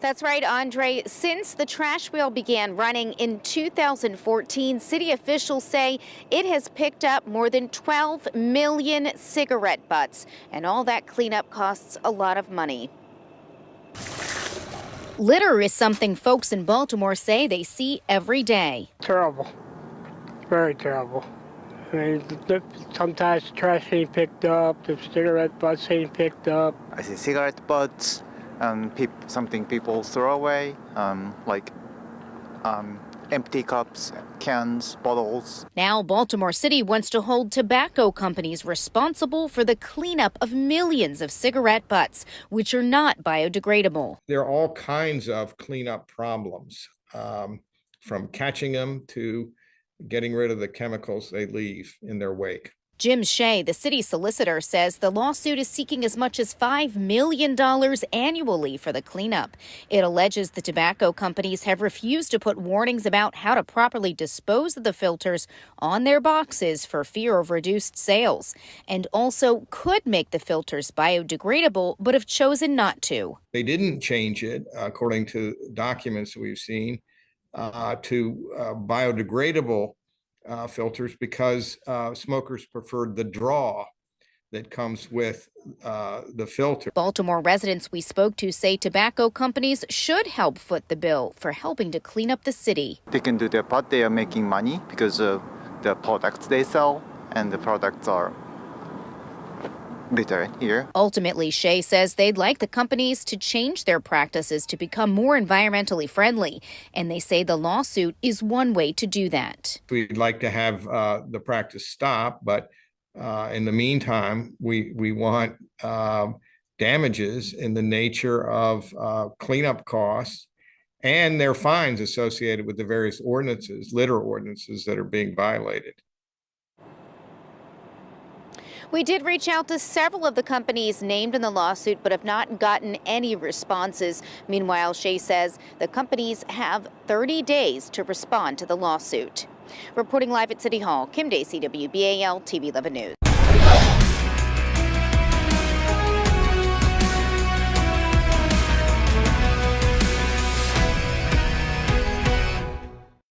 That's right, Andre. Since the trash wheel began running in 2014, city officials say it has picked up more than 12 million cigarette butts, and all that cleanup costs a lot of money. Litter is something folks in Baltimore say they see every day. Terrible. Very terrible. I mean, sometimes trash ain't picked up, the cigarette butts ain't picked up. I see cigarette butts. Something people throw away, like empty cups, cans, bottles. Now Baltimore City wants to hold tobacco companies responsible for the cleanup of millions of cigarette butts, which are not biodegradable. There are all kinds of cleanup problems, from catching them to getting rid of the chemicals they leave in their wake. Jim Shea, the city solicitor, says the lawsuit is seeking as much as $5 million annually for the cleanup. It alleges the tobacco companies have refused to put warnings about how to properly dispose of the filters on their boxes for fear of reduced sales, and also could make the filters biodegradable but have chosen not to. They didn't change it, according to documents we've seen, to biodegradable filters because smokers preferred the draw that comes with the filter. Baltimore residents we spoke to say tobacco companies should help foot the bill for helping to clean up the city. They can do their part. They are making money because of the products they sell, and the products are bitter here. Ultimately, Shea says they'd like the companies to change their practices to become more environmentally friendly, and they say the lawsuit is one way to do that. We'd like to have the practice stop, but in the meantime, we want damages in the nature of cleanup costs and their fines associated with the various ordinances, litter ordinances that are being violated. We did reach out to several of the companies named in the lawsuit, but have not gotten any responses. Meanwhile, Shea says the companies have 30 days to respond to the lawsuit. Reporting live at City Hall, Kim Dacey, WBAL-TV 11 News.